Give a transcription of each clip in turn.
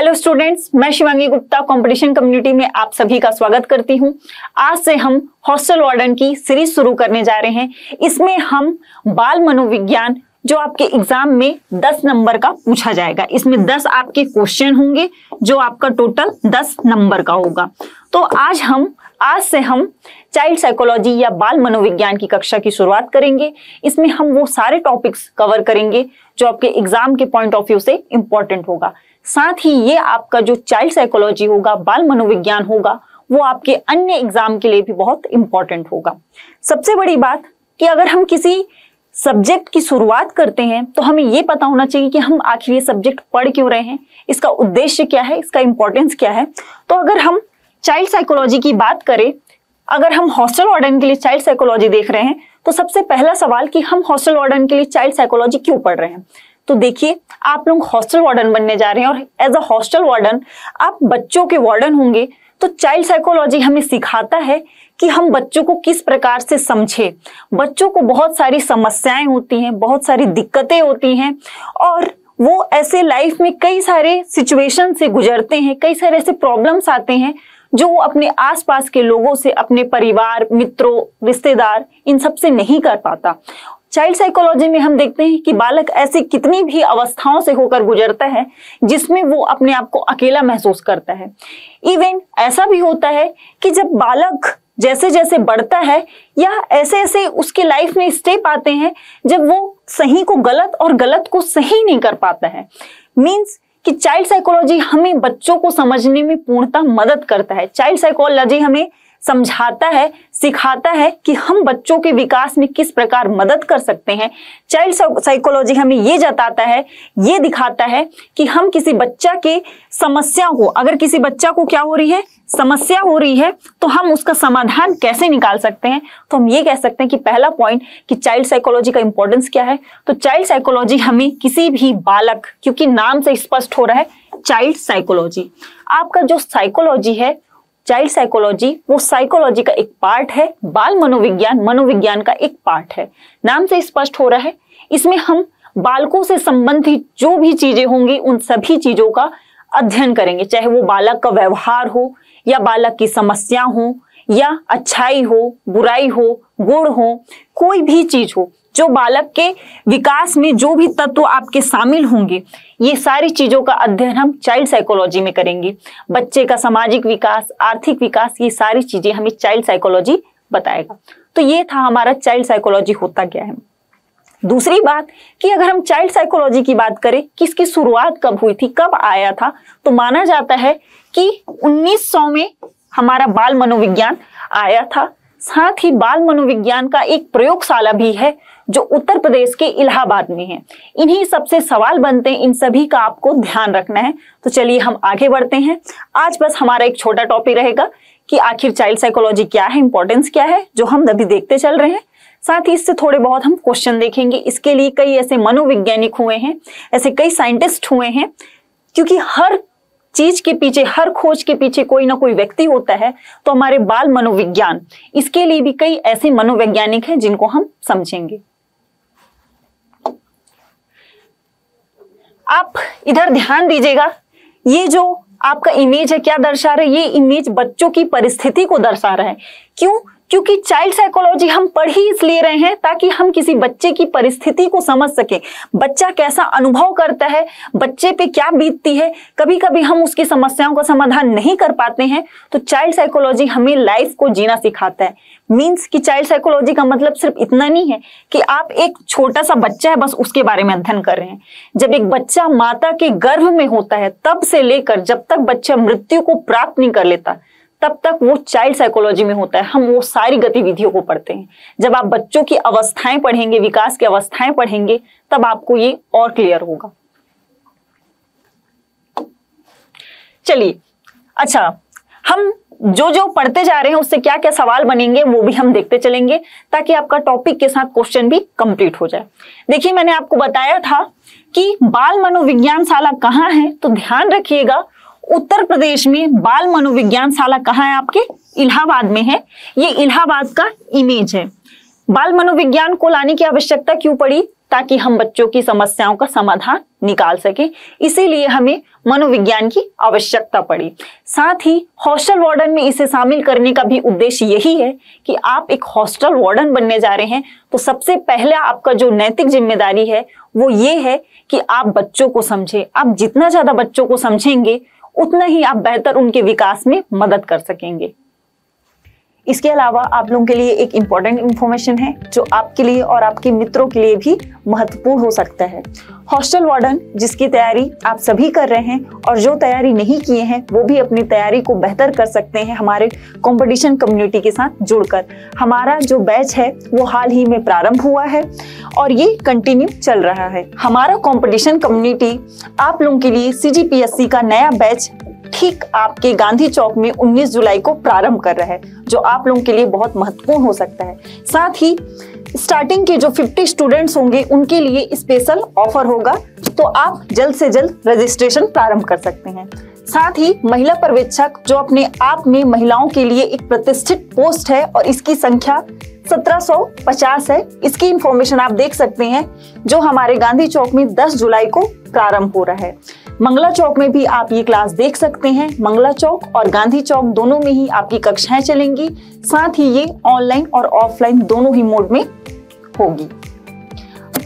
Hello students, मैं Shivangi Gupta competition community में आप सभी का स्वागत करती हूं। आज से हम हॉस्टल वार्डन की सीरीज शुरू करने जा रहे हैं। इसमें हम बाल मनोविज्ञान जो आपके एग्जाम में 10 नंबर का पूछा जाएगा, इसमें 10 आपके क्वेश्चन होंगे जो आपका टोटल 10 नंबर का होगा। तो आज से हम चाइल्ड साइकोलॉजी या बाल मनोविज्ञान की कक्षा की शुरुआत करेंगे। इसमें हम वो सारे टॉपिक्स कवर करेंगे जो आपके एग्जाम के पॉइंट ऑफ व्यू से इम्पोर्टेंट होगा। साथ ही ये आपका जो चाइल्ड साइकोलॉजी होगा, बाल मनोविज्ञान होगा, वो आपके अन्य एग्जाम के लिए भी बहुत इम्पोर्टेंट होगा। सबसे बड़ी बात कि अगर हम किसी सब्जेक्ट की शुरुआत करते हैं तो हमें ये पता होना चाहिए कि हम आखिर ये सब्जेक्ट पढ़ क्यों रहे हैं, इसका उद्देश्य क्या है, इसका इम्पोर्टेंस क्या है। तो अगर हम चाइल्ड साइकोलॉजी की बात करें, अगर हम हॉस्टल वार्डन के लिए चाइल्ड साइकोलॉजी देख रहे हैं तो सबसे पहला सवाल कि हम हॉस्टल वार्डन के लिए चाइल्ड साइकोलॉजी क्यों पढ़ रहे हैं। तो देखिए, आप लोग हॉस्टल वार्डन बनने जा रहे हैं और एज अ हॉस्टल वार्डन आप बच्चों के वार्डन होंगे। तो चाइल्ड साइकोलॉजी हमें सिखाता है कि हम बच्चों को किस प्रकार से समझे। बच्चों को बहुत सारी समस्याएं होती हैं, बहुत सारी दिक्कतें होती हैं और वो ऐसे लाइफ में कई सारे सिचुएशन से गुजरते हैं, कई सारे ऐसे प्रॉब्लम्स आते हैं जो वो अपने आसपास के लोगों से, अपने परिवार, मित्रों, रिश्तेदार, इन सब से नहीं कर पाता। चाइल्ड साइकोलॉजी में हम देखते हैं कि बालक ऐसी कितनी भी अवस्थाओं से होकर गुजरता है जिसमें वो अपने आप को अकेला महसूस करता है। इवन ऐसा भी होता है कि जब बालक जैसे जैसे बढ़ता है या ऐसे ऐसे उसके लाइफ में स्टेप आते हैं जब वो सही को गलत और गलत को सही नहीं कर पाता है। मीन्स कि चाइल्ड साइकोलॉजी हमें बच्चों को समझने में पूर्णतः मदद करता है। चाइल्ड साइकोलॉजी हमें समझाता है, सिखाता है कि हम बच्चों के विकास में किस प्रकार मदद कर सकते हैं। चाइल्ड साइकोलॉजी हमें ये जताता है, ये दिखाता है कि हम किसी बच्चा के समस्या को, अगर किसी बच्चा को क्या हो रही है, समस्या हो रही है, तो हम उसका समाधान कैसे निकाल सकते हैं। तो हम ये कह सकते हैं कि पहला पॉइंट कि चाइल्ड साइकोलॉजी का इंपॉर्टेंस क्या है। तो चाइल्ड साइकोलॉजी हमें किसी भी बालक, क्योंकि नाम से स्पष्ट हो रहा है चाइल्ड साइकोलॉजी, आपका जो साइकोलॉजी है, चाइल्ड साइकोलॉजी वो साइकोलॉजी का एक पार्ट है, बाल मनोविज्ञान मनोविज्ञान का एक पार्ट है, नाम से स्पष्ट हो रहा है। इसमें हम बालकों से संबंधित जो भी चीजें होंगी उन सभी चीजों का अध्ययन करेंगे, चाहे वो बालक का व्यवहार हो या बालक की समस्या हो या अच्छाई हो, बुराई हो, गुण हो, कोई भी चीज हो, जो बालक के विकास में जो भी तत्व आपके शामिल होंगे, ये सारी चीजों का अध्ययन हम चाइल्ड साइकोलॉजी में करेंगे। बच्चे का सामाजिक विकास, आर्थिक विकास, ये सारी चीजें हमें चाइल्ड साइकोलॉजी बताएगा। तो ये था हमारा चाइल्ड साइकोलॉजी होता क्या है। दूसरी बात कि अगर हम चाइल्ड साइकोलॉजी की बात करें कि इसकी शुरुआत कब हुई थी, कब आया था, तो माना जाता है कि 1900 में हमारा बाल मनोविज्ञान आया था। साथ ही बाल मनोविज्ञान का एक प्रयोगशाला भी है जो उत्तर प्रदेश के इलाहाबाद में है। इन्हीं सबसे सवाल बनते हैं, इन सभी का आपको ध्यान रखना है। तो चलिए हम आगे बढ़ते हैं। आज बस हमारा एक छोटा टॉपिक रहेगा कि आखिर चाइल्ड साइकोलॉजी क्या है, इंपॉर्टेंस क्या है, जो हम अभी देखते चल रहे हैं। साथ ही इससे थोड़े बहुत हम क्वेश्चन देखेंगे। इसके लिए कई ऐसे मनोवैज्ञानिक हुए हैं, ऐसे कई साइंटिस्ट हुए हैं, क्योंकि हर चीज के पीछे, हर खोज के पीछे कोई ना कोई व्यक्ति होता है। तो हमारे बाल मनोविज्ञान, इसके लिए भी कई ऐसे मनोवैज्ञानिक हैं जिनको हम समझेंगे। आप इधर ध्यान दीजिएगा, ये जो आपका इमेज है क्या दर्शा रहा है, ये इमेज बच्चों की परिस्थिति को दर्शा रहा है। क्यों? क्योंकि चाइल्ड साइकोलॉजी हम पढ़ ही इसलिए रहे हैं ताकि हम किसी बच्चे की परिस्थिति को समझ सकें। बच्चा कैसा अनुभव करता है, बच्चे पे क्या बीतती है, कभी कभी हम उसकी समस्याओं का समाधान नहीं कर पाते हैं। तो चाइल्ड साइकोलॉजी हमें लाइफ को जीना सिखाता है। मीन्स कि चाइल्ड साइकोलॉजी का मतलब सिर्फ इतना नहीं है कि आप एक छोटा सा बच्चा है बस उसके बारे में अध्ययन कर रहे हैं। जब एक बच्चा माता के गर्भ में होता है तब से लेकर जब तक बच्चा मृत्यु को प्राप्त नहीं कर लेता तब तक वो चाइल्ड साइकोलॉजी में होता है। हम वो सारी गतिविधियों को पढ़ते हैं। जब आप बच्चों की अवस्थाएं पढ़ेंगे, विकास की अवस्थाएं पढ़ेंगे, तब आपको ये और क्लियर होगा। चलिए, अच्छा, हम जो जो पढ़ते जा रहे हैं उससे क्या क्या सवाल बनेंगे वो भी हम देखते चलेंगे ताकि आपका टॉपिक के साथ क्वेश्चन भी कंप्लीट हो जाए। देखिए, मैंने आपको बताया था कि बाल मनोविज्ञान शाला कहाँ है, तो ध्यान रखिएगा उत्तर प्रदेश में बाल मनोविज्ञान शाला कहाँ है, आपके इलाहाबाद में है। ये इलाहाबाद का इमेज है। बाल मनोविज्ञान को लाने की आवश्यकता क्यों पड़ी, ताकि हम बच्चों की समस्याओं का समाधान निकाल सके। इसीलिए हमें मनोविज्ञान की आवश्यकता पड़ी। साथ ही हॉस्टल वार्डन में इसे शामिल करने का भी उद्देश्य यही है कि आप एक हॉस्टल वार्डन बनने जा रहे हैं तो सबसे पहले आपका जो नैतिक जिम्मेदारी है वो ये है कि आप बच्चों को समझें। आप जितना ज्यादा बच्चों को समझेंगे उतना ही आप बेहतर उनके विकास में मदद कर सकेंगे। इसके अलावा आप लोगों के लिए एक इम्पॉर्टेंट इन्फॉर्मेशन है जो आपके लिए और आपके मित्रों के लिए भी महत्वपूर्ण हो सकता है। हॉस्टल वार्डन जिसकी तैयारी आप सभी कर रहे हैं और जो तैयारी नहीं किए हैं वो भी अपनी तैयारी को बेहतर कर सकते हैं हमारे कंपटीशन कम्युनिटी के साथ जुड़कर। हमारा जो बैच है वो हाल ही में प्रारंभ हुआ है और ये कंटिन्यू चल रहा है। हमारा कंपटीशन कम्युनिटी आप लोगों के लिए सीजीपीएससी का नया बैच ठीक आपके गांधी चौक में 19 जुलाई को प्रारंभ कर रहा है जो आप लोगों के लिए बहुत महत्वपूर्ण हो सकता है। साथ ही स्टार्टिंग के जो 50 स्टूडेंट्स होंगे उनके लिए स्पेशल ऑफर होगा तो आप जल्द से जल्द रजिस्ट्रेशन प्रारंभ कर सकते हैं। साथ ही महिला पर्यवेक्षक जो अपने आप में महिलाओं के लिए एक प्रतिष्ठित पोस्ट है और इसकी संख्या 1750 है, इसकी इंफॉर्मेशन आप देख सकते हैं जो हमारे गांधी चौक में 10 जुलाई को प्रारंभ हो रहा है। मंगला चौक में भी आप ये क्लास देख सकते हैं। मंगला चौक और गांधी चौक दोनों में ही आपकी कक्षाएं चलेंगी। साथ ही ये ऑनलाइन और ऑफलाइन दोनों ही मोड में होगी।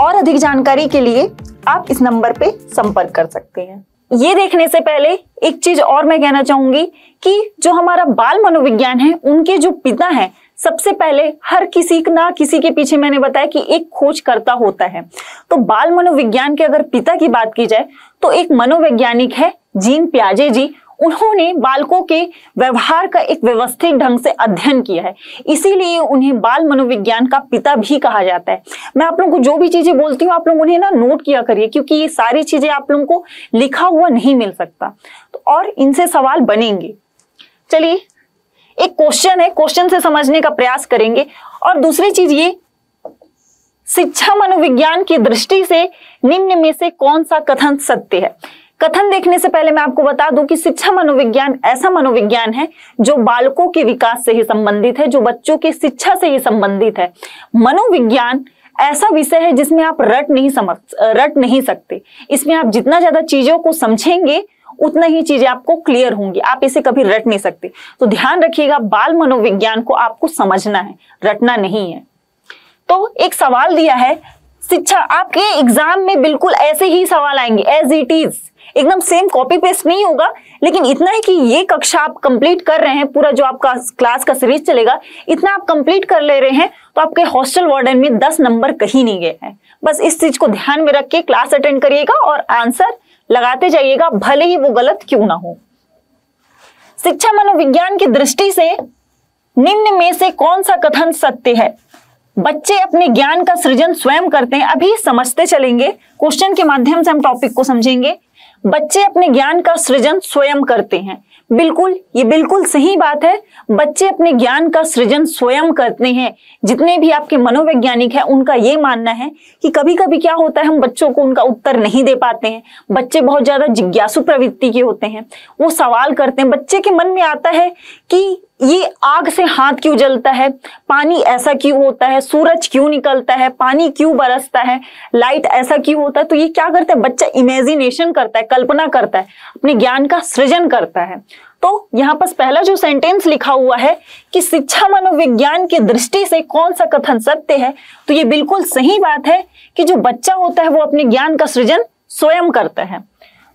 और अधिक जानकारी के लिए आप इस नंबर पे संपर्क कर सकते हैं। ये देखने से पहले एक चीज और मैं कहना चाहूंगी कि जो हमारा बाल मनोविज्ञान है उनके जो पिता हैं सबसे पहले हर किसी ना किसी के पीछे मैंने बताया कि एक खोजकर्ता होता है। तो बाल मनोविज्ञान के अगर पिता की बात की जाए तो एक मनोवैज्ञानिक है जीन पियाजे जी। उन्होंने बालकों के व्यवहार का एक व्यवस्थित ढंग से अध्ययन किया है, इसीलिए उन्हें बाल मनोविज्ञान का पिता भी कहा जाता है। मैं आप लोगों को जो भी चीजें बोलती हूँ आप लोग उन्हें नोट किया करिए क्योंकि ये सारी चीजें आप लोगों को लिखा हुआ नहीं मिल सकता और इनसे सवाल बनेंगे। चलिए एक क्वेश्चन है, क्वेश्चन से समझने का प्रयास करेंगे। और दूसरी चीज ये, शिक्षा मनोविज्ञान की दृष्टि से निम्न में से कौन सा कथन सत्य है। कथन देखने से पहले मैं आपको बता दूं कि शिक्षा मनोविज्ञान ऐसा मनोविज्ञान है जो बालकों के विकास से ही संबंधित है, जो बच्चों की शिक्षा से ही संबंधित है। मनोविज्ञान ऐसा विषय है जिसमें आप रट नहीं सकते। इसमें आप जितना ज्यादा चीजों को समझेंगे उतना ही चीजें आपको क्लियर होंगी, आप इसे कभी रट नहीं सकते। तो ध्यान रखिएगा, बाल मनोविज्ञान को आपको समझना है, रटना नहीं है। तो एक सवाल दिया है शिक्षा, आपके एग्जाम में बिल्कुल ऐसे ही सवाल आएंगे, एज इट इज, एकदम सेम कॉपी पेस्ट नहीं होगा, लेकिन इतना है कि ये कक्षा आप कंप्लीट कर रहे हैं, पूरा जो आपका क्लास का सीरीज चलेगा इतना आप कंप्लीट कर ले रहे हैं तो आपके हॉस्टल वार्डन में 10 नंबर कहीं नहीं गए हैं। बस इस चीज को ध्यान में रख के क्लास अटेंड करिएगा और आंसर लगाते जाइएगा, भले ही वो गलत क्यों ना हो। शिक्षा मनोविज्ञान की दृष्टि से निम्न में से कौन सा कथन सत्य है। बच्चे अपने ज्ञान का सृजन स्वयं करते हैं। अभी समझते चलेंगे, क्वेश्चन के माध्यम से हम टॉपिक को समझेंगे। बच्चे अपने ज्ञान का सृजन स्वयं करते हैं, बिल्कुल, ये बिल्कुल सही बात है। बच्चे अपने ज्ञान का सृजन स्वयं करते हैं। जितने भी आपके मनोवैज्ञानिक हैं उनका ये मानना है कि कभी कभी क्या होता है, हम बच्चों को उनका उत्तर नहीं दे पाते हैं। बच्चे बहुत ज्यादा जिज्ञासु प्रवृत्ति के होते हैं, वो सवाल करते हैं। बच्चे के मन में आता है कि ये आग से हाथ क्यों जलता है, पानी ऐसा क्यों होता है, सूरज क्यों निकलता है, पानी क्यों बरसता है, लाइट ऐसा क्यों होता है। तो ये क्या करता है बच्चा, इमेजिनेशन करता है, कल्पना करता है, अपने ज्ञान का सृजन करता है। तो यहाँ पर पहला जो सेंटेंस लिखा हुआ है कि शिक्षा मनोविज्ञान की दृष्टि से कौन सा कथन सत्य है, तो ये बिल्कुल सही बात है कि जो बच्चा होता है वो अपने ज्ञान का सृजन स्वयं करता है।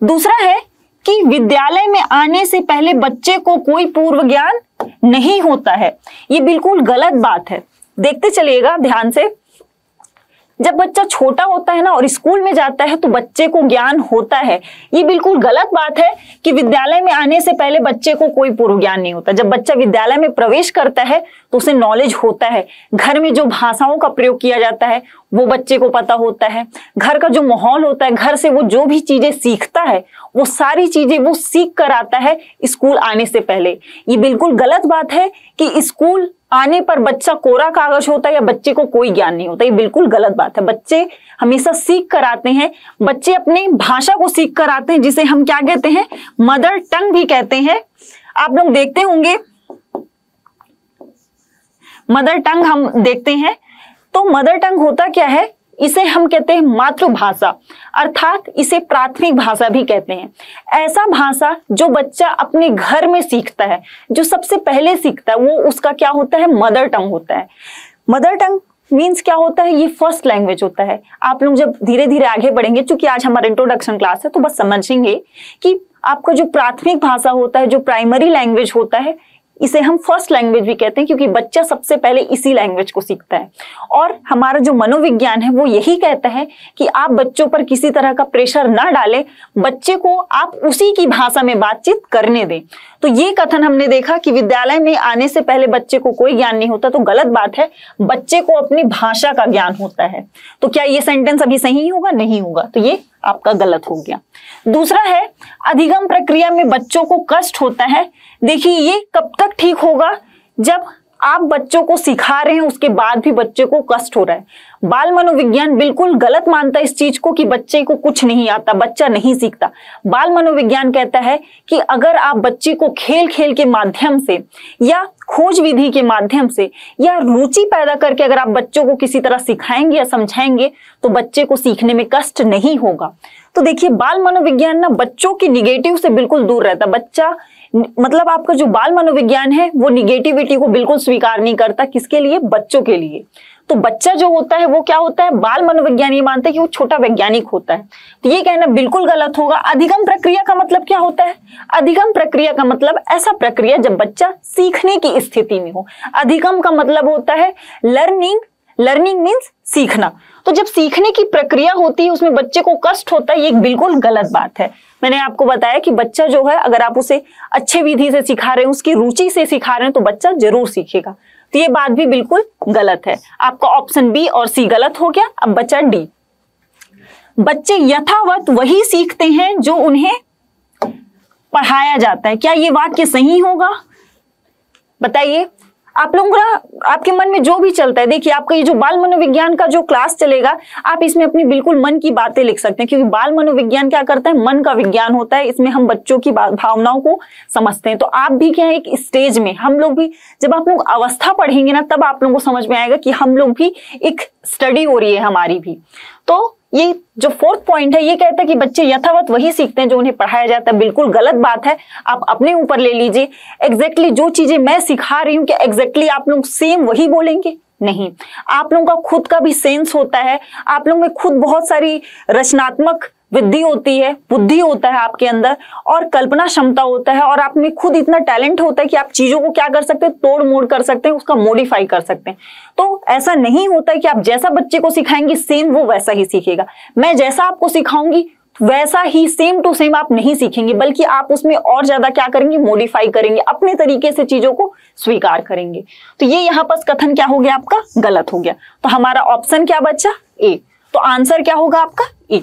दूसरा है कि विद्यालय में आने से पहले बच्चे को कोई पूर्व ज्ञान नहीं होता है, ये बिल्कुल गलत बात है। देखते चलिएगा ध्यान से, जब बच्चा छोटा होता है ना और स्कूल में जाता है तो बच्चे को ज्ञान होता है, ये बिल्कुल गलत बात है कि विद्यालय में आने से पहले बच्चे को कोई पूर्व ज्ञान नहीं होता। जब बच्चा विद्यालय में प्रवेश करता है तो उसे नॉलेज होता है। घर में जो भाषाओं का प्रयोग किया जाता है वो बच्चे को पता होता है, घर का जो माहौल होता है, घर से वो जो भी चीजें सीखता है वो सारी चीजें वो सीख कर आता है स्कूल आने से पहले। ये बिल्कुल गलत बात है कि स्कूल आने पर बच्चा कोरा कागज होता है या बच्चे को कोई ज्ञान नहीं होता, ये बिल्कुल गलत बात है। बच्चे हमेशा सीख कर आते हैं, बच्चे अपनी भाषा को सीख कर आते हैं जिसे हम क्या कहते हैं, मदर टंग भी कहते हैं। आप लोग देखते होंगे मदर टंग हम देखते हैं, तो मदर टंग होता क्या है, इसे हम कहते हैं मातृभाषा, अर्थात इसे प्राथमिक भाषा भी कहते हैं। ऐसा भाषा जो बच्चा अपने घर में सीखता है, जो सबसे पहले सीखता है, वो उसका क्या होता है, मदर टंग होता है। मदर टंग मीन्स क्या होता है, ये फर्स्ट लैंग्वेज होता है। आप लोग जब धीरे धीरे आगे बढ़ेंगे, चूंकि आज हमारा इंट्रोडक्शन क्लास है तो बस समझेंगे कि आपका जो प्राथमिक भाषा होता है, जो प्राइमरी लैंग्वेज होता है, इसे हम फर्स्ट लैंग्वेज भी कहते हैं, क्योंकि बच्चा सबसे पहले इसी लैंग्वेज को सीखता है। और हमारा जो मनोविज्ञान है वो यही कहता है कि आप बच्चों पर किसी तरह का प्रेशर ना डालें, बच्चे को आप उसी की भाषा में बातचीत करने दें। तो ये कथन हमने देखा कि विद्यालय में आने से पहले बच्चे को कोई ज्ञान नहीं होता, तो गलत बात है, बच्चे को अपनी भाषा का ज्ञान होता है। तो क्या ये सेंटेंस अभी सही होगा, नहीं होगा, तो ये आपका गलत हो गया। दूसरा है, अधिगम प्रक्रिया में बच्चों को कष्ट होता है। देखिए ये कब तक ठीक होगा, जब आप बच्चों को सिखा रहे हैं उसके बाद भी बच्चे को कष्ट हो रहा है। बाल मनोविज्ञान बिल्कुल गलत मानता है इस चीज को कि बच्चे को कुछ नहीं आता, बच्चा नहीं सीखता। बाल मनोविज्ञान कहता है कि अगर आप बच्चे को खेल के माध्यम से या खोज विधि के माध्यम से या रुचि पैदा करके अगर आप बच्चों को किसी तरह सिखाएंगे या समझाएंगे तो बच्चे को सीखने में कष्ट नहीं होगा। तो देखिए बाल मनोविज्ञान ना बच्चों की निगेटिव से बिल्कुल दूर रहता। बच्चा मतलब आपका जो बाल मनोविज्ञान है वो निगेटिविटी को बिल्कुल स्वीकार नहीं करता। किसके लिए, बच्चों के लिए। तो बच्चा जो होता है वो क्या होता है, बाल मनोविज्ञान ये मानते हैं कि वो छोटा वैज्ञानिक होता है। तो ये कहना बिल्कुल गलत होगा। अधिगम प्रक्रिया का मतलब क्या होता है, अधिगम प्रक्रिया का मतलब ऐसा प्रक्रिया जब बच्चा सीखने की स्थिति में हो। अधिगम का मतलब होता है लर्निंग, लर्निंग मीन्स सीखना। तो जब सीखने की प्रक्रिया होती है उसमें बच्चे को कष्ट होता है, ये बिल्कुल गलत बात है। मैंने आपको बताया कि बच्चा जो है अगर आप उसे अच्छे विधि से सिखा रहे हैं, उसकी रुचि से सिखा रहे हैं तो बच्चा जरूर सीखेगा। तो ये बात भी बिल्कुल गलत है। आपका ऑप्शन बी और सी गलत हो गया। अब बचा डी, बच्चे यथावत वही सीखते हैं जो उन्हें पढ़ाया जाता है। क्या ये वाक्य सही होगा, बताइए। आप लोगों का आपके मन में जो भी चलता है, देखिए आपका ये जो बाल मनोविज्ञान का जो क्लास चलेगा आप इसमें अपनी बिल्कुल मन की बातें लिख सकते हैं, क्योंकि बाल मनोविज्ञान क्या करता है, मन का विज्ञान होता है। इसमें हम बच्चों की भावनाओं को समझते हैं। तो आप भी क्या है एक स्टेज में, हम लोग भी जब आप लोग अवस्था पढ़ेंगे ना तब आप लोगों को समझ में आएगा कि हम लोग भी एक स्टडी हो रही है हमारी भी। तो ये जो फोर्थ पॉइंट है ये कहता है कि बच्चे यथावत वही सीखते हैं जो उन्हें पढ़ाया जाता है, बिल्कुल गलत बात है। आप अपने ऊपर ले लीजिए एग्जैक्टली जो चीजें मैं सिखा रही हूँ कि एग्जैक्टली आप लोग सेम वही बोलेंगे, नहीं। आप लोगों का खुद का भी सेंस होता है, आप लोगों में खुद बहुत सारी रचनात्मक बुद्धि होती है, बुद्धि होता है आपके अंदर, और कल्पना क्षमता होता है, और आप में खुद इतना टैलेंट होता है कि आप चीजों को क्या कर सकते हैं, तोड़ मोड़ कर सकते हैं, उसका मॉडिफाई कर सकते हैं। तो ऐसा नहीं होता है कि आप जैसा बच्चे को सिखाएंगे सेम वो वैसा ही सीखेगा। मैं जैसा आपको सिखाऊंगी वैसा ही सेम टू सेम आप नहीं सीखेंगे, बल्कि आप उसमें और ज्यादा क्या करेंगे, मॉडिफाई करेंगे, अपने तरीके से चीजों को स्वीकार करेंगे। तो ये यहाँ पर कथन क्या हो गया, आपका गलत हो गया। तो हमारा ऑप्शन क्या बचा, ए। तो आंसर क्या होगा आपका, ए।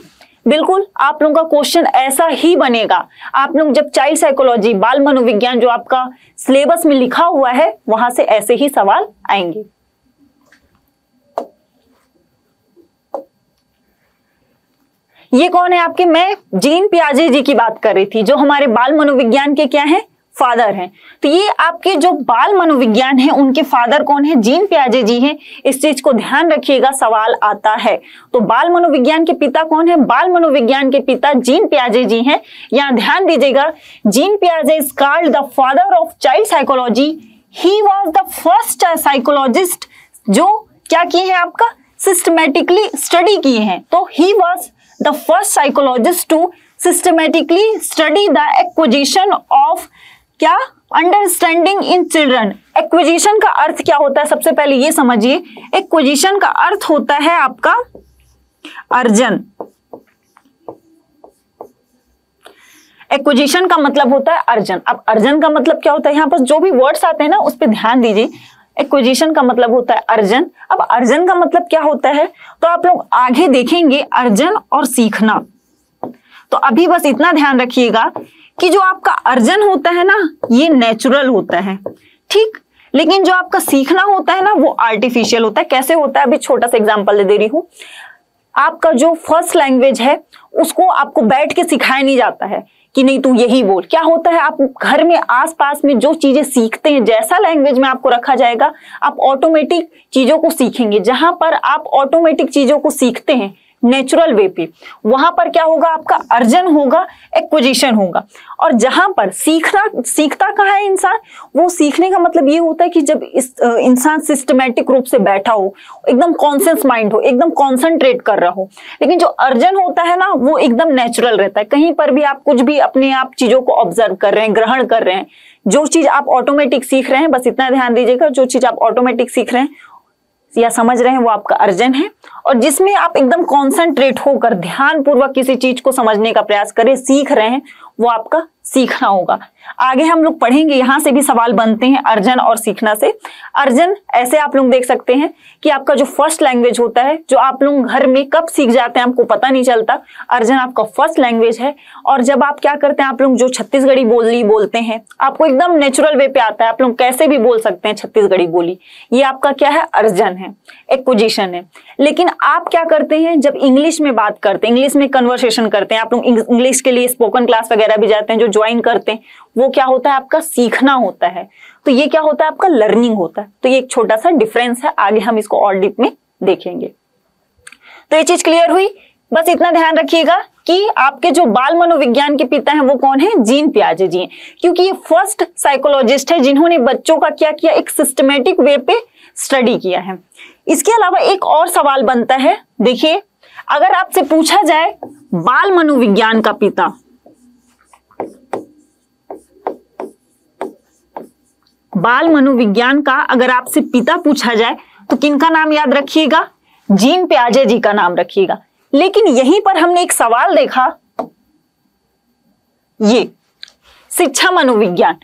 बिल्कुल आप लोगों का क्वेश्चन ऐसा ही बनेगा। आप लोग जब चाइल्ड साइकोलॉजी, बाल मनोविज्ञान जो आपका सिलेबस में लिखा हुआ है वहां से ऐसे ही सवाल आएंगे। ये कौन है आपके, मैं जीन पियाजे जी की बात कर रही थी, जो हमारे बाल मनोविज्ञान के क्या हैं, फादर हैं। तो ये आपके जो बाल मनोविज्ञान है उनके फादर कौन है, जीन पियाजे जी हैं। इस चीज को ध्यान रखिएगा, सवाल आता है। तो बाल मनोविज्ञान के पिता कौन है, बाल मनोविज्ञान के पिता जीन पियाजे जी हैं। यहाँ ध्यान दीजिएगा, जीन पियाजे is called the father of child psychology. He was the first psychologist जो क्या किए हैं, आपका सिस्टमेटिकली स्टडी किए हैं। तो he was the first psychologist to systematically study the acquisition of क्या, अंडरस्टैंडिंग इन चिल्ड्रन। एक्विजिशन का अर्थ क्या होता है, सबसे पहले ये समझिए, एक्विजिशन का अर्थ होता है आपका अर्जन। एक्विजिशन का मतलब होता है अर्जन। अब अर्जन का मतलब क्या होता है, यहाँ पर जो भी वर्ड्स आते हैं ना उस पर ध्यान दीजिए। एक्विजिशन का मतलब होता है अर्जन। अब अर्जन का मतलब क्या होता है, तो आप लोग आगे देखेंगे अर्जन और सीखना। तो अभी बस इतना ध्यान रखिएगा कि जो आपका अर्जन होता है ना ये नेचुरल होता है, ठीक, लेकिन जो आपका सीखना होता है ना वो आर्टिफिशियल होता है। कैसे होता है, अभी छोटा सा एग्जांपल दे रही हूं। आपका जो फर्स्ट लैंग्वेज है उसको आपको बैठ के सिखाया नहीं जाता है कि नहीं तू यही बोल। क्या होता है, आप घर में आसपास में जो चीजें सीखते हैं, जैसा लैंग्वेज में आपको रखा जाएगा आप ऑटोमेटिक चीजों को सीखेंगे। जहां पर आप ऑटोमेटिक चीजों को सीखते हैं नेचुरल वे पे, वहां पर क्या होगा, आपका अर्जन होगा, एक्विजिशन होगा। और जहां पर सीखता कहाँ है इंसान, वो सीखने का मतलब ये होता है कि जब इस इंसान सिस्टमेटिक रूप से बैठा हो, एकदम कॉन्शियस माइंड हो, एकदम कॉन्सेंट्रेट कर रहा हो। लेकिन जो अर्जन होता है ना, वो एकदम नेचुरल रहता है। कहीं पर भी आप कुछ भी अपने आप चीजों को ऑब्जर्व कर रहे हैं, ग्रहण कर रहे हैं, जो चीज आप ऑटोमेटिक सीख रहे हैं, बस इतना ध्यान दीजिएगा, जो चीज आप ऑटोमेटिक सीख रहे हैं या समझ रहे हैं वो आपका अर्जन है। और जिसमें आप एकदम कॉन्सेंट्रेट होकर ध्यान पूर्वक किसी चीज को समझने का प्रयास करें, सीख रहे हैं, वो आपका सीखना होगा। आगे हम लोग पढ़ेंगे, यहाँ से भी सवाल बनते हैं अर्जन और सीखना से। अर्जन ऐसे आप लोग देख सकते हैं कि आपका जो फर्स्ट लैंग्वेज होता है, जो आप लोग घर में कब सीख जाते हैं आपको पता नहीं चलता, अर्जन आपका फर्स्ट लैंग्वेज है। और जब आप क्या करते हैं, आप लोग जो छत्तीसगढ़ी बोली बोलते हैं, आपको एकदम नेचुरल वे पे आता है, आप लोग कैसे भी बोल सकते हैं छत्तीसगढ़ी बोली। ये आपका क्या है, अर्जन है, एक्विजिशन है। लेकिन आप क्या करते हैं, जब इंग्लिश में बात करते हैं, इंग्लिश में कन्वर्सेशन करते हैं, आप लोग इंग्लिश के लिए स्पोकन क्लास वगैरह भी जाते हैं, जो ज्वाइन करते हैं, वो क्या होता है, आपका सीखना होता है। तो ये क्या होता है, आपका लर्निंग होता है। तो ये एक छोटा सा डिफरेंस है, आगे हम इसको और डीप में देखेंगे। तो ये चीज क्लियर हुई। बस इतना ध्यान रखिएगा कि आपके जो बाल मनोविज्ञान के पिता हैं वो कौन है, जीन पियाजे जी हैं, क्योंकि ये फर्स्ट साइकोलॉजिस्ट है जिन्होंने बच्चों का क्या किया, एक सिस्टमेटिक वे पे स्टडी किया है। इसके अलावा एक और सवाल बनता है, देखिए अगर आपसे पूछा जाए बाल मनोविज्ञान का पिता, बाल मनोविज्ञान का अगर आपसे पिता पूछा जाए तो किनका नाम याद रखिएगा, जीन पियाजे जी का नाम रखिएगा। लेकिन यहीं पर हमने एक सवाल देखा, ये शिक्षा मनोविज्ञान,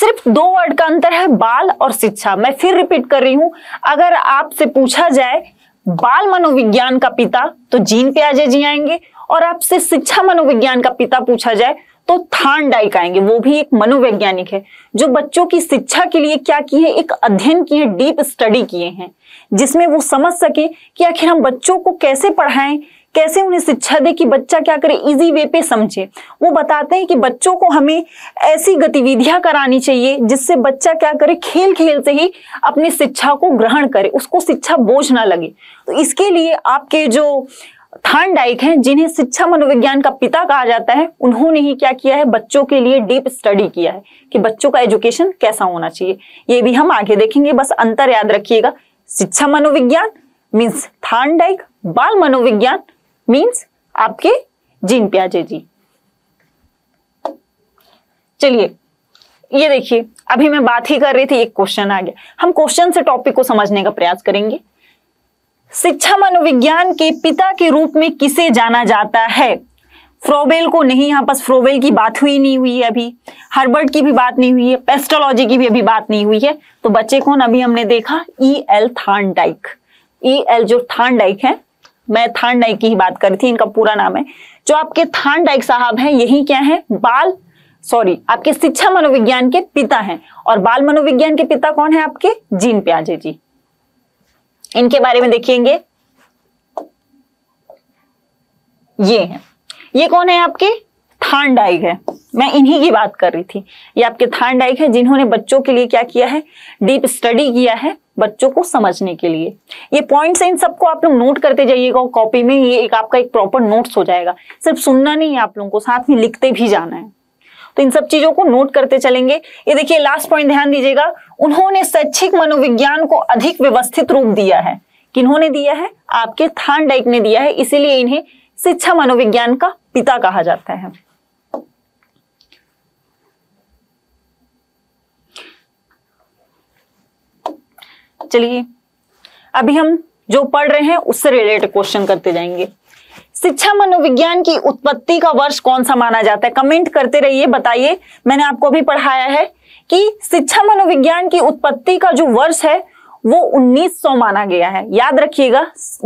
सिर्फ दो वर्ड का अंतर है, बाल और शिक्षा। मैं फिर रिपीट कर रही हूं, अगर आपसे पूछा जाए बाल मनोविज्ञान का पिता तो जीन पियाजे जी आएंगे, और आपसे शिक्षा मनोविज्ञान का पिता पूछा जाए तो थार्नडाइक आएंगे। वो भी एक मनोवैज्ञानिक है जो बच्चों की शिक्षा के लिए क्या किए, एक अध्ययन किए, डीप स्टडी किए हैं, जिसमें वो समझ सके कि आखिर हम बच्चों को कैसे पढ़ाएं, कैसे उन्हें शिक्षा दे कि बच्चा क्या करे, इजी वे पे समझे। वो बताते हैं कि बच्चों को हमें ऐसी गतिविधियां करानी चाहिए जिससे बच्चा क्या करे, खेल खेल से ही अपनी शिक्षा को ग्रहण करे, उसको शिक्षा बोझ ना लगे। तो इसके लिए आपके जो थार्नडाइक हैं, जिन्हें शिक्षा मनोविज्ञान का पिता कहा जाता है, उन्होंने ही क्या किया है, बच्चों के लिए डीप स्टडी किया है कि बच्चों का एजुकेशन कैसा होना चाहिए। ये भी हम आगे देखेंगे। बस अंतर याद रखिएगा, शिक्षा मनोविज्ञान मीन्स थार्नडाइक, बाल मनोविज्ञान मीन्स आपके जीन पियाजे जी। चलिए ये देखिए, अभी मैं बात ही कर रही थी, एक क्वेश्चन आ गया। हम क्वेश्चन से टॉपिक को समझने का प्रयास करेंगे। शिक्षा मनोविज्ञान के पिता के रूप में किसे जाना जाता है? फ्रोबेल को नहीं, यहाँ पर फ्रोबेल की बात हुई नहीं हुई है अभी, हर्बर्ट की भी बात नहीं हुई है, पेस्टोलॉजी की भी अभी बात नहीं हुई है। तो बच्चे कौन, अभी हमने देखा E.L. थार्नडाइक। E.L. जो थार्नडाइक है, मैं थार्नडाइक की ही बात कर रही थी, इनका पूरा नाम है। जो आपके थार्नडाइक साहब हैं, यही क्या है, आपके शिक्षा मनोविज्ञान के पिता हैं। और बाल मनोविज्ञान के पिता कौन है, आपके जीन पियाजे जी। इनके बारे में देखेंगे, ये है, ये कौन है, आपके थार्नडाइक है। मैं इन्हीं की बात कर रही थी, ये आपके थार्नडाइक है जिन्होंने बच्चों के लिए क्या किया है, डीप स्टडी किया है बच्चों को समझने के लिए। ये पॉइंट्स हैं, इन सबको आप लोग नोट करते जाइएगा कॉपी में, ये एक आपका एक प्रॉपर नोट्स हो जाएगा। सिर्फ सुनना नहीं है आप लोगों को, साथ में लिखते भी जाना है। तो इन सब चीजों को नोट करते चलेंगे। ये देखिए लास्ट पॉइंट ध्यान दीजिएगा, उन्होंने शैक्षिक मनोविज्ञान को अधिक व्यवस्थित रूप दिया है। किन्होंने दिया है, आपके थार्नडाइक ने दिया है, इसीलिए इन्हें शिक्षा मनोविज्ञान का पिता कहा जाता है। चलिए अभी हम जो पढ़ रहे हैं उससे रिलेटेड क्वेश्चन करते जाएंगे। शिक्षा मनोविज्ञान की उत्पत्ति का वर्ष कौन सा माना जाता है? कमेंट करते रहिए, बताइए। मैंने आपको भी पढ़ाया है कि शिक्षा मनोविज्ञान की उत्पत्ति का जो वर्ष है वो 1900 माना गया है। याद रखिएगा,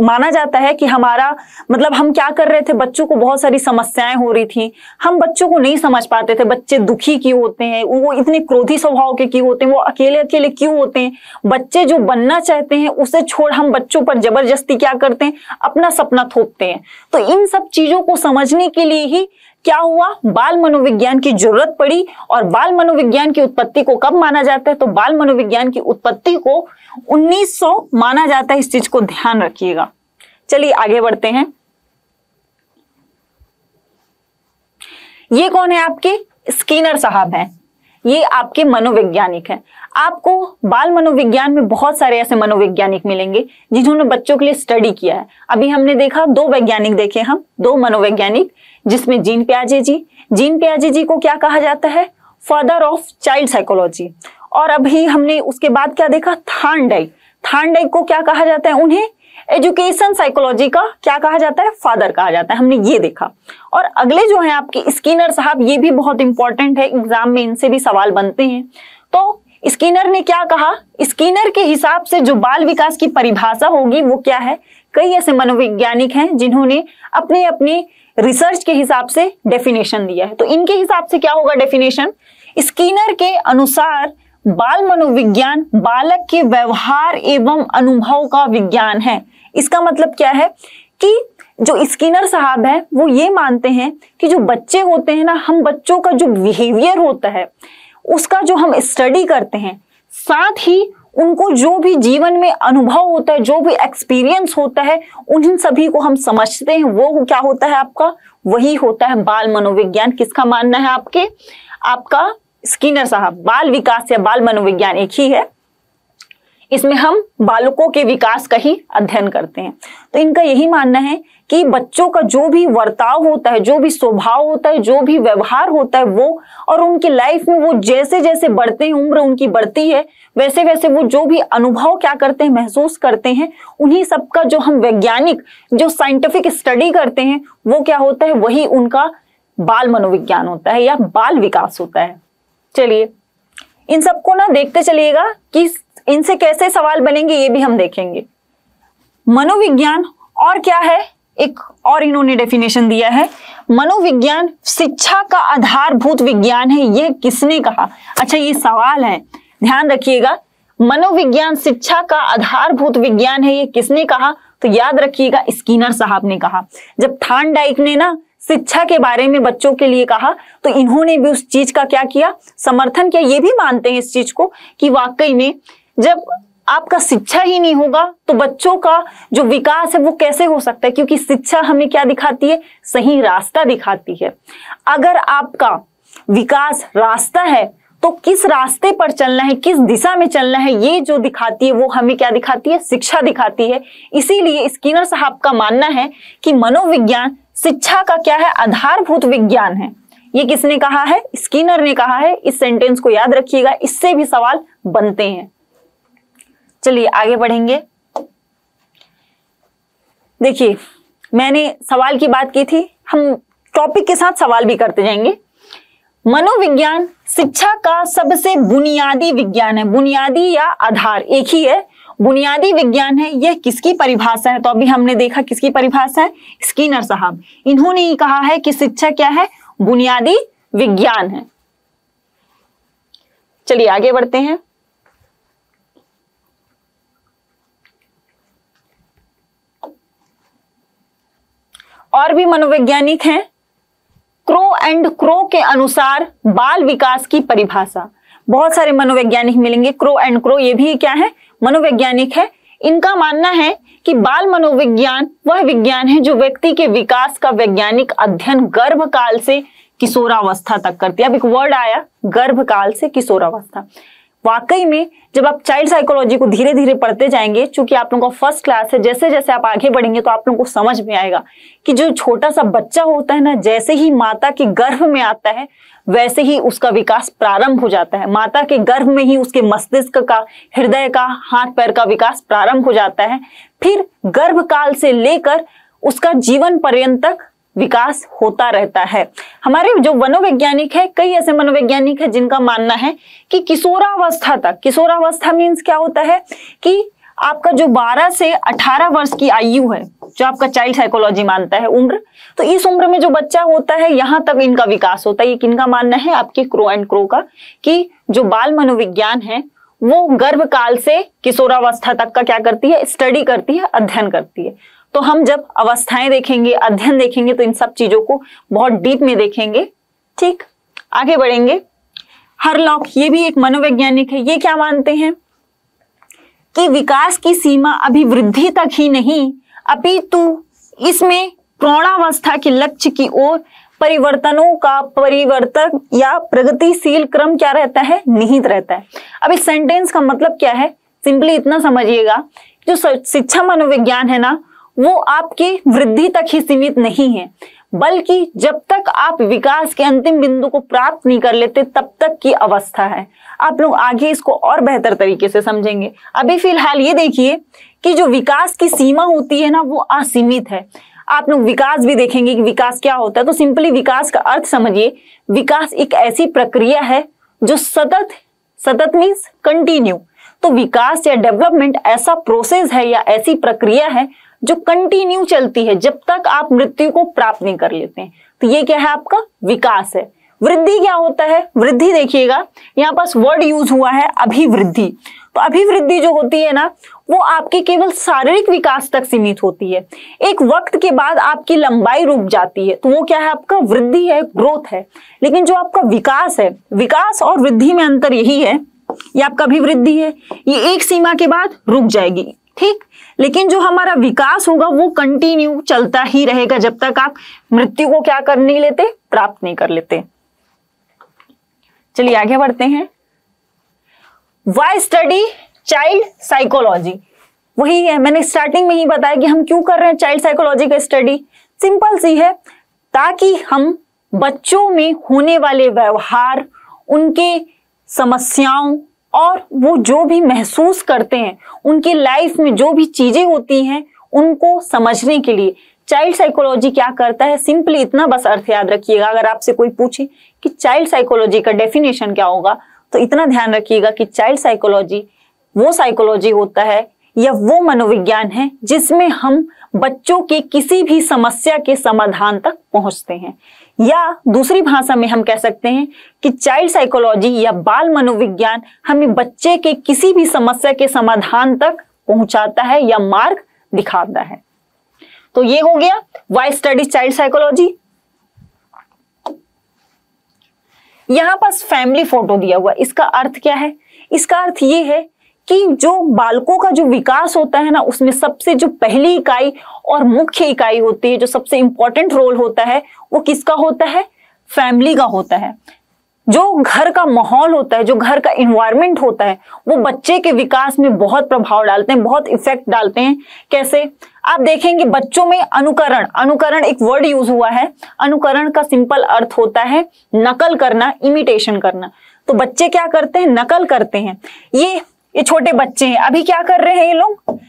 माना जाता है कि हमारा मतलब हम क्या कर रहे थे, बच्चों को बहुत सारी समस्याएं हो रही थी, हम बच्चों को नहीं समझ पाते थे, बच्चे दुखी क्यों होते हैं, वो इतने क्रोधी स्वभाव के क्यों होते हैं, वो अकेले अकेले क्यों होते हैं, बच्चे जो बनना चाहते हैं उसे छोड़ हम बच्चों पर जबरदस्ती क्या करते हैं, अपना सपना थोपते हैं। तो इन सब चीजों को समझने के लिए ही क्या हुआ, बाल मनोविज्ञान की जरूरत पड़ी। और बाल मनोविज्ञान की उत्पत्ति को कब माना जाता है, तो बाल मनोविज्ञान की उत्पत्ति को 1900 माना जाता है। इस चीज को ध्यान रखिएगा। चलिए आगे बढ़ते हैं। ये कौन है, आपके स्किनर साहब हैं, ये आपके मनोवैज्ञानिक हैं। आपको बाल मनोविज्ञान में बहुत सारे ऐसे मनोवैज्ञानिक मिलेंगे जिन्होंने बच्चों के लिए स्टडी किया है। अभी हमने देखा दो वैज्ञानिक देखे हम, दो मनोवैज्ञानिक, जिसमें जीन पियाजे जी को क्या कहा जाता है, फादर ऑफ चाइल्ड साइकोलॉजी। और अभी हमने उसके बाद क्या देखा, थार्नडाइक को क्या कहा जाता है, उन्हें एजुकेशन साइकोलॉजी का क्या कहा जाता है, फादर कहा जाता है। हमने ये देखा। और अगले जो हैं आपके स्किनर साहब, ये भी बहुत इंपॉर्टेंट है, एग्जाम में इनसे भी सवाल बनते हैं। तो स्किनर ने क्या कहा, स्किनर के हिसाब से जो बाल विकास की परिभाषा होगी वो क्या है। कई ऐसे मनोवैज्ञानिक हैं जिन्होंने अपने अपने रिसर्च के हिसाब से डेफिनेशन दिया है। तो इनके हिसाब से क्या होगा डेफिनेशन, स्किनर के अनुसार बाल मनोविज्ञान बालक के व्यवहार एवं अनुभव का विज्ञान है। इसका मतलब क्या है कि जो स्किनर साहब है वो ये मानते हैं कि जो बच्चे होते हैं ना, हम बच्चों का जो बिहेवियर होता है उसका जो हम स्टडी करते हैं, साथ ही उनको जो भी जीवन में अनुभव होता है, जो भी एक्सपीरियंस होता है, उन सभी को हम समझते हैं, वो क्या होता है आपका, वही होता है बाल मनोविज्ञान। किसका मानना है, आपके आपका स्किनर साहब। बाल विकास या बाल मनोविज्ञान एक ही है, इसमें हम बालकों के विकास का ही अध्ययन करते हैं। तो इनका यही मानना है कि बच्चों का जो भी वर्ताव होता है, जो भी स्वभाव होता है, जो भी व्यवहार होता है वो, और उनकी लाइफ में वो जैसे जैसे बढ़ते हैं, उम्र उनकी बढ़ती है, वैसे वैसे वो जो भी अनुभव क्या करते हैं, महसूस करते हैं, उन्हीं सबका जो हम वैज्ञानिक, जो साइंटिफिक स्टडी करते हैं वो क्या होता है, वही उनका बाल मनोविज्ञान होता है या बाल विकास होता है। चलिए इन सबको ना देखते चलिएगा कि इनसे कैसे सवाल बनेंगे, ये भी हम देखेंगे। मनोविज्ञान और क्या है, एक और इन्होंने डेफिनेशन दिया है, मनोविज्ञान शिक्षा का आधारभूत विज्ञान है। यह किसने कहा, अच्छा ये सवाल है, ध्यान रखिएगा। मनोविज्ञान शिक्षा का आधारभूत विज्ञान है, ये किसने कहा, तो याद रखिएगा स्किनर साहब ने कहा। जब थार्नडाइक ने ना शिक्षा के बारे में बच्चों के लिए कहा, तो इन्होंने भी उस चीज का क्या किया, समर्थन किया। ये भी मानते हैं इस चीज को कि वाकई में जब आपका शिक्षा ही नहीं होगा तो बच्चों का जो विकास है वो कैसे हो सकता है, क्योंकि शिक्षा हमें क्या दिखाती है, सही रास्ता दिखाती है। अगर आपका विकास रास्ता है तो किस रास्ते पर चलना है, किस दिशा में चलना है, ये जो दिखाती है वो हमें क्या दिखाती है, शिक्षा दिखाती है। इसीलिए स्किनर साहब का मानना है कि मनोविज्ञान शिक्षा का क्या है, आधारभूत विज्ञान है। ये किसने कहा है, स्किनर ने कहा है। इस सेंटेंस को याद रखिएगा, इससे भी सवाल बनते हैं। चलिए आगे बढ़ेंगे। देखिए मैंने सवाल की बात की थी, हम टॉपिक के साथ सवाल भी करते जाएंगे। मनोविज्ञान शिक्षा का सबसे बुनियादी विज्ञान है, बुनियादी या आधार एक ही है, बुनियादी विज्ञान है। यह किसकी परिभाषा है, तो अभी हमने देखा किसकी परिभाषा है, स्किनर साहब। इन्होंने ही कहा है कि शिक्षा क्या है, बुनियादी विज्ञान है। चलिए आगे बढ़ते हैं। और भी मनोवैज्ञानिक हैं। क्रो एंड क्रो के अनुसार बाल विकास की परिभाषा, बहुत सारे मनोवैज्ञानिक मिलेंगे। क्रो एंड क्रो ये भी क्या है, मनोवैज्ञानिक है। इनका मानना है कि बाल मनोविज्ञान वह विज्ञान है जो व्यक्ति के विकास का वैज्ञानिक अध्ययन गर्भकाल से किशोरावस्था तक करती है। अब एक वर्ड आया, गर्भकाल से किशोरावस्था। वाकई में जब आप चाइल्ड साइकोलॉजी को धीरे धीरे पढ़ते जाएंगे, चूंकि आप लोगों का फर्स्ट क्लास है, जैसे जैसे आप आगे बढ़ेंगे तो आप लोगों को समझ में आएगा कि जो छोटा सा बच्चा होता है ना, जैसे ही माता के गर्भ में आता है वैसे ही उसका विकास प्रारंभ हो जाता है। माता के गर्भ में ही उसके मस्तिष्क का, हृदय का, हाथ पैर का विकास प्रारंभ हो जाता है। फिर गर्भकाल से लेकर उसका जीवन पर्यंत तक विकास होता रहता है। हमारे जो मनोवैज्ञानिक है, कई ऐसे मनोवैज्ञानिक है जिनका मानना है कि किशोरावस्था तक, किशोरावस्था मीन्स क्या होता है कि आपका जो 12 से 18 वर्ष की आयु है, जो आपका चाइल्ड साइकोलॉजी मानता है उम्र, तो इस उम्र में जो बच्चा होता है यहाँ तक इनका विकास होता है। ये किनका मानना है, आपके क्रो एंड क्रो का, कि जो बाल मनोविज्ञान है वो गर्भकाल से किशोरावस्था तक का क्या करती है, स्टडी करती है, अध्ययन करती है। तो हम जब अवस्थाएं देखेंगे, अध्ययन देखेंगे, तो इन सब चीजों को बहुत डीप में देखेंगे। ठीक, आगे बढ़ेंगे। हरलॉक, ये भी एक मनोवैज्ञानिक है, ये क्या मानते हैं कि विकास की सीमा अभिवृद्धि तक ही नहीं अपितु इसमें प्रौढ़ावस्था के लक्ष्य की ओर परिवर्तनों का परिवर्तक या प्रगतिशील क्रम क्या रहता है, निहित रहता है। अब इस सेंटेंस का मतलब क्या है, सिंपली इतना समझिएगा, जो शिक्षा मनोविज्ञान है ना, वो आपकी वृद्धि तक ही सीमित नहीं है, बल्कि जब तक आप विकास के अंतिम बिंदु को प्राप्त नहीं कर लेते तब तक की अवस्था है। आप लोग आगे इसको और बेहतर तरीके से समझेंगे। अभी फिलहाल ये देखिए कि जो विकास की सीमा होती है ना, वो असीमित है। आप लोग विकास भी देखेंगे कि विकास क्या होता है। तो सिंपली विकास का अर्थ समझिए, विकास एक ऐसी प्रक्रिया है जो सतत मीन्स कंटिन्यू। तो विकास या डेवलपमेंट ऐसा प्रोसेस है या ऐसी प्रक्रिया है जो कंटिन्यू चलती है जब तक आप मृत्यु को प्राप्त नहीं कर लेते हैं। तो ये क्या है, आपका विकास है। वृद्धि क्या होता है, वृद्धि देखिएगा, यहाँ पास वर्ड यूज हुआ है अभिवृद्धि। तो अभिवृद्धि जो होती है ना, वो आपके केवल शारीरिक विकास तक सीमित होती है। एक वक्त के बाद आपकी लंबाई रुक जाती है, तो वो क्या है, आपका वृद्धि है, ग्रोथ है। लेकिन जो आपका विकास है, विकास और वृद्धि में अंतर यही है, ये आपका अभिवृद्धि है, ये एक सीमा के बाद रुक जाएगी। ठीक, लेकिन जो हमारा विकास होगा वो कंटिन्यू चलता ही रहेगा जब तक आप मृत्यु को क्या कर नहीं लेते, प्राप्त नहीं कर लेते। चलिए आगे बढ़ते हैं। व्हाई स्टडी चाइल्ड साइकोलॉजी, वही है, मैंने स्टार्टिंग में ही बताया कि हम क्यों कर रहे हैं चाइल्ड साइकोलॉजी का स्टडी। सिंपल सी है, ताकि हम बच्चों में होने वाले व्यवहार, उनके समस्याओं और वो जो भी महसूस करते हैं, उनके लाइफ में जो भी चीजें होती हैं, उनको समझने के लिए चाइल्ड साइकोलॉजी क्या करता है। सिंपली इतना बस अर्थ याद रखिएगा। अगर आपसे कोई पूछे कि चाइल्ड साइकोलॉजी का डेफिनेशन क्या होगा, तो इतना ध्यान रखिएगा कि चाइल्ड साइकोलॉजी वो साइकोलॉजी होता है या वो मनोविज्ञान है जिसमें हम बच्चों के किसी भी समस्या के समाधान तक पहुंचते हैं। या दूसरी भाषा में हम कह सकते हैं कि चाइल्ड साइकोलॉजी या बाल मनोविज्ञान हमें बच्चे के किसी भी समस्या के समाधान तक पहुंचाता है या मार्ग दिखाता है। तो ये हो गया व्हाई स्टडी चाइल्ड साइकोलॉजी। यहाँ पास फैमिली फोटो दिया हुआ, इसका अर्थ क्या है, इसका अर्थ ये है कि जो बालकों का जो विकास होता है ना, उसमें सबसे जो पहली इकाई और मुख्य इकाई होती है, जो सबसे इंपॉर्टेंट रोल होता है, वो किसका होता है, फैमिली का होता है। जो घर का माहौल होता है, जो घर का एनवायरनमेंट होता है, वो बच्चे के विकास में बहुत प्रभाव डालते हैं, बहुत इफेक्ट डालते हैं। कैसे, आप देखेंगे बच्चों में अनुकरण, अनुकरण एक वर्ड यूज हुआ है, अनुकरण का सिंपल अर्थ होता है नकल करना, इमिटेशन करना। तो बच्चे क्या करते हैं, नकल करते हैं। ये छोटे बच्चे हैं, अभी क्या कर रहे हैं ये लोग,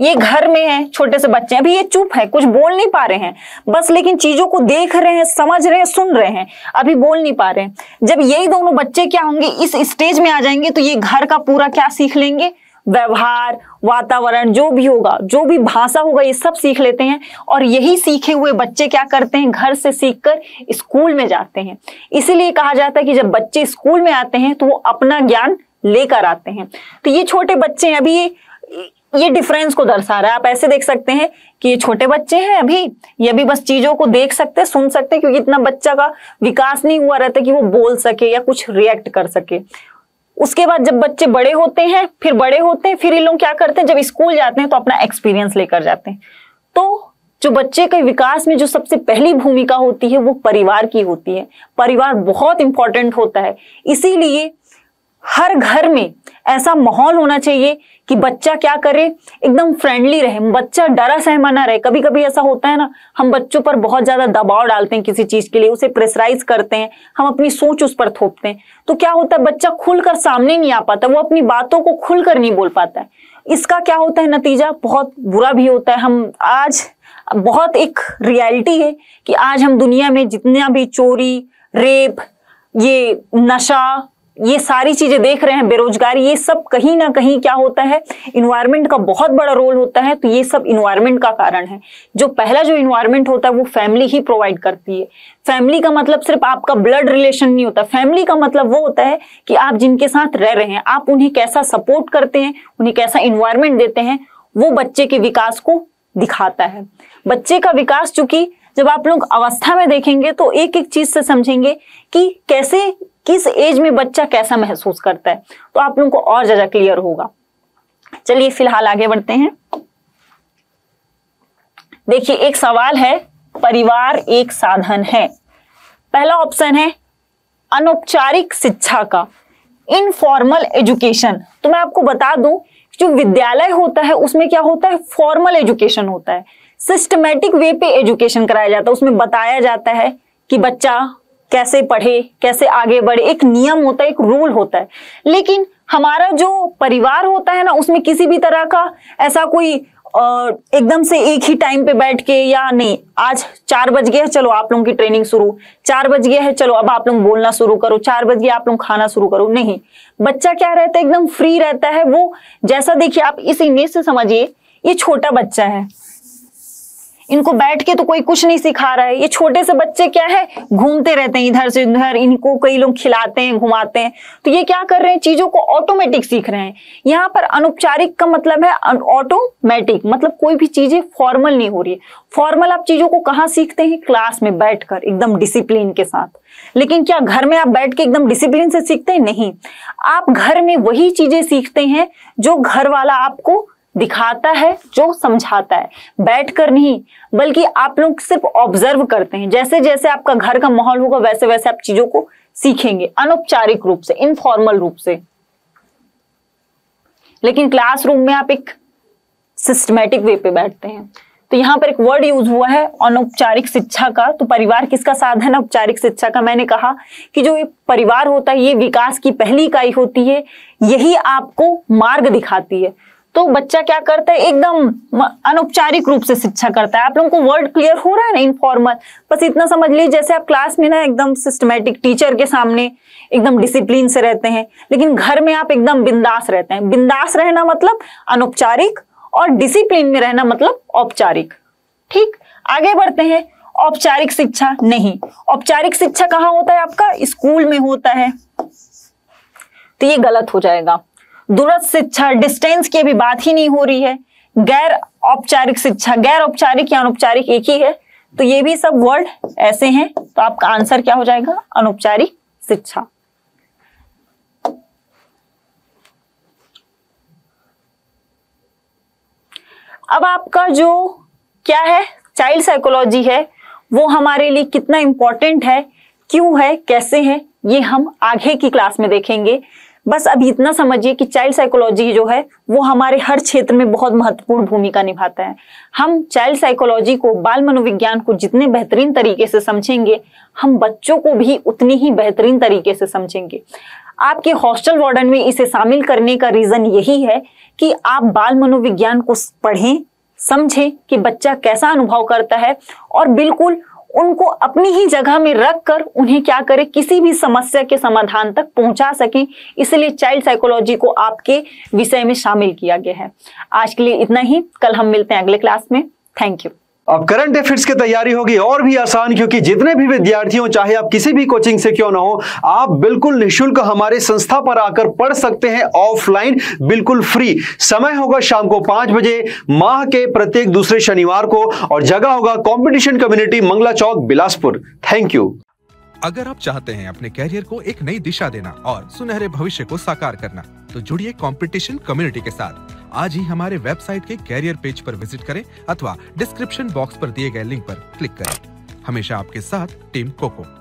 ये घर में है, छोटे से बच्चे हैं, अभी ये चुप है, कुछ बोल नहीं पा रहे हैं बस, लेकिन चीजों को देख रहे हैं, समझ रहे हैं, सुन रहे हैं, अभी बोल नहीं पा रहे हैं। जब यही दोनों बच्चे क्या होंगे, इस स्टेज में आ जाएंगे, तो ये घर का पूरा क्या सीख लेंगे, व्यवहार, वातावरण, जो भी होगा, जो भी भाषा होगा, ये सब सीख लेते हैं। और यही सीखे हुए बच्चे क्या करते हैं, घर से सीखकर स्कूल में जाते हैं। इसीलिए कहा जाता है कि जब बच्चे स्कूल में आते हैं तो वो अपना ज्ञान लेकर आते हैं। तो ये छोटे बच्चे हैं, अभी ये डिफरेंस को दर्शा रहा है। आप ऐसे देख सकते हैं कि ये छोटे बच्चे हैं, ये अभी बस चीजों को देख सकते हैं, सुन सकते हैं, क्योंकि इतना बच्चा का विकास नहीं हुआ रहता कि वो बोल सके या कुछ रिएक्ट कर सके। उसके बाद जब बच्चे बड़े होते हैं, फिर ये लोग क्या करते हैं, जब स्कूल जाते हैं तो अपना एक्सपीरियंस लेकर जाते हैं। तो जो बच्चे के विकास में जो सबसे पहली भूमिका होती है वो परिवार की होती है। परिवार बहुत इंपॉर्टेंट होता है, इसीलिए हर घर में ऐसा माहौल होना चाहिए कि बच्चा क्या करे, एकदम फ्रेंडली रहे, बच्चा डरा सहमा ना रहे। कभी कभी ऐसा होता है ना, हम बच्चों पर बहुत ज्यादा दबाव डालते हैं किसी चीज के लिए, उसे प्रेशराइज करते हैं, हम अपनी सोच उस पर थोपते हैं, तो क्या होता है, बच्चा खुलकर सामने नहीं आ पाता, वो अपनी बातों को खुलकर नहीं बोल पाता है। इसका क्या होता है नतीजा, बहुत बुरा भी होता है। हम आज बहुत एक रियलिटी है कि आज हम दुनिया में जितना भी चोरी, रेप, ये नशा, ये सारी चीजें देख रहे हैं, बेरोजगारी, ये सब कहीं ना कहीं क्या होता है, इन्वायरमेंट का बहुत बड़ा रोल होता है। तो ये सब इन्वायरमेंट का कारण है। जो पहला जो इन्वायरमेंट होता है वो फैमिली ही प्रोवाइड करती है। फैमिली का मतलब सिर्फ आपका ब्लड रिलेशन नहीं होता, फैमिली का मतलब वो होता है कि आप जिनके साथ रह रहे हैं आप उन्हें कैसा सपोर्ट करते हैं, उन्हें कैसा इन्वायरमेंट देते हैं, वो बच्चे के विकास को दिखाता है। बच्चे का विकास चूंकि जब आप लोग अवस्था में देखेंगे तो एक एक चीज से समझेंगे कि कैसे किस एज में बच्चा कैसा महसूस करता है, तो आप लोगों को और ज्यादा क्लियर होगा। चलिए फिलहाल आगे बढ़ते हैं। देखिए एक सवाल है, परिवार एक साधन है। पहला ऑप्शन है अनौपचारिक शिक्षा का, इनफॉर्मल एजुकेशन। तो मैं आपको बता दूं जो विद्यालय होता है उसमें क्या होता है, फॉर्मल एजुकेशन होता है, सिस्टमेटिक वे पे एजुकेशन कराया जाता है। उसमें बताया जाता है कि बच्चा कैसे पढ़े, कैसे आगे बढ़े, एक नियम होता है, एक रूल होता है। लेकिन हमारा जो परिवार होता है ना उसमें किसी भी तरह का ऐसा कोई एकदम से एक ही टाइम पे बैठ के या नहीं, आज 4 बज गया है चलो आप लोगों की ट्रेनिंग शुरू, 4 बज गया है चलो अब आप लोग बोलना शुरू करो, 4 बज गया आप लोग खाना शुरू करो, नहीं। बच्चा क्या रहता है, एकदम फ्री रहता है वो। जैसा देखिए आप इस इमेज से समझिए, ये छोटा बच्चा है, इनको बैठ के तो कोई कुछ नहीं सिखा रहा है। ये छोटे से बच्चे क्या है, घूमते रहते हैं इधर से उधर, इनको कई लोग खिलाते हैं, घुमाते हैं, तो ये क्या कर रहे हैं, चीजों को ऑटोमेटिक सीख रहे हैं। यहाँ पर अनौपचारिक का मतलब है ऑटोमेटिक, मतलब कोई भी चीजें फॉर्मल नहीं हो रही है। फॉर्मल आप चीजों को कहाँ सीखते हैं, क्लास में बैठकर एकदम डिसिप्लिन के साथ। लेकिन क्या घर में आप बैठ के एकदम डिसिप्लिन से सीखते हैं, नहीं। आप घर में वही चीजें सीखते हैं जो घर वाला आपको दिखाता है, जो समझाता है, बैठकर नहीं, बल्कि आप लोग सिर्फ ऑब्जर्व करते हैं। जैसे जैसे आपका घर का माहौल होगा वैसे वैसे आप चीजों को सीखेंगे, अनौपचारिक रूप से, इनफॉर्मल रूप से। लेकिन क्लासरूम में आप एक सिस्टमेटिक वे पे बैठते हैं। तो यहाँ पर एक वर्ड यूज हुआ है अनौपचारिक शिक्षा का। तो परिवार किसका साधन है, औपचारिक शिक्षा का। मैंने कहा कि जो एक परिवार होता है ये विकास की पहली इकाई होती है, यही आपको मार्ग दिखाती है। तो बच्चा क्या करता है, एकदम अनौपचारिक रूप से शिक्षा करता है। आप लोगों को वर्ड क्लियर हो रहा है ना, इनफॉर्मल, बस इतना समझ लीजिए जैसे आप क्लास में ना एकदम सिस्टमेटिक टीचर के सामने एकदम डिसिप्लिन से रहते हैं, लेकिन घर में आप एकदम बिंदास रहते हैं। बिंदास रहना मतलब अनौपचारिक और डिसिप्लिन में रहना मतलब औपचारिक। ठीक, आगे बढ़ते हैं। औपचारिक शिक्षा नहीं, औपचारिक शिक्षा कहाँ होता है, आपका स्कूल में होता है, तो ये गलत हो जाएगा। दूरस्थ शिक्षा, डिस्टेंस की अभी बात ही नहीं हो रही है। गैर औपचारिक शिक्षा, गैर औपचारिक या अनौपचारिक एक ही है, तो ये भी सब वर्ड ऐसे हैं। तो आपका आंसर क्या हो जाएगा, अनौपचारिक शिक्षा। अब आपका जो क्या है, चाइल्ड साइकोलॉजी है, वो हमारे लिए कितना इंपॉर्टेंट है, क्यों है, कैसे है, ये हम आगे की क्लास में देखेंगे। बस अभी इतना समझिए कि चाइल्ड साइकोलॉजी जो है वो हमारे हर क्षेत्र में बहुत महत्वपूर्ण भूमिका निभाता है। हम चाइल्ड साइकोलॉजी को, बाल मनोविज्ञान को जितने बेहतरीन तरीके से समझेंगे, हम बच्चों को भी उतनी ही बेहतरीन तरीके से समझेंगे। आपके हॉस्टल वार्डन में इसे शामिल करने का रीजन यही है कि आप बाल मनोविज्ञान को पढ़ें, समझें कि बच्चा कैसा अनुभव करता है, और बिल्कुल उनको अपनी ही जगह में रखकर उन्हें क्या करें, किसी भी समस्या के समाधान तक पहुंचा सकें। इसलिए चाइल्ड साइकोलॉजी को आपके विषय में शामिल किया गया है। आज के लिए इतना ही, कल हम मिलते हैं अगले क्लास में। Thank you. अब करंट अफेयर्स की तैयारी होगी और भी आसान, क्योंकि जितने भी विद्यार्थियों, चाहे आप किसी भी कोचिंग से क्यों ना हो, आप बिल्कुल निःशुल्क हमारे संस्था पर आकर पढ़ सकते हैं ऑफलाइन, बिल्कुल फ्री। समय होगा शाम को 5 बजे माह के प्रत्येक दूसरे शनिवार को, और जगह होगा competition community, Mangla Chowk, Bilaspur. Thank you. अगर आप चाहते हैं अपने कैरियर को एक नई दिशा देना और सुनहरे भविष्य को साकार करना, तो जुड़िए कॉम्पिटिशन कम्युनिटी के साथ। आज ही हमारे वेबसाइट के कैरियर पेज पर विजिट करें अथवा डिस्क्रिप्शन बॉक्स पर दिए गए लिंक पर क्लिक करें। हमेशा आपके साथ टीम कोको।